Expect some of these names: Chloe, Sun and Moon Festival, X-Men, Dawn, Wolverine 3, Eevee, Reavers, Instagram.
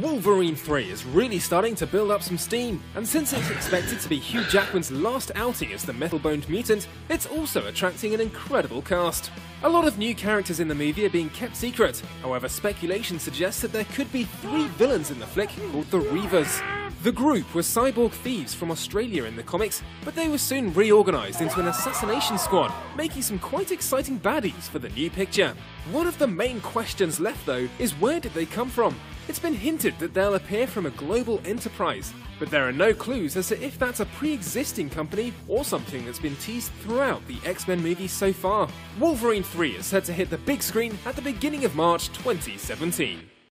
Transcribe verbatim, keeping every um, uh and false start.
Wolverine three is really starting to build up some steam, and since it's expected to be Hugh Jackman's last outing as the metal-boned mutant, it's also attracting an incredible cast. A lot of new characters in the movie are being kept secret, however speculation suggests that there could be three villains in the flick called the Reavers. The group were cyborg thieves from Australia in the comics, but they were soon reorganised into an assassination squad, making some quite exciting baddies for the new picture. One of the main questions left though is where did they come from? It's been hinted that they'll appear from a global enterprise, but there are no clues as to if that's a pre-existing company or something that's been teased throughout the X-Men movies so far. Wolverine three is set to hit the big screen at the beginning of March twenty seventeen.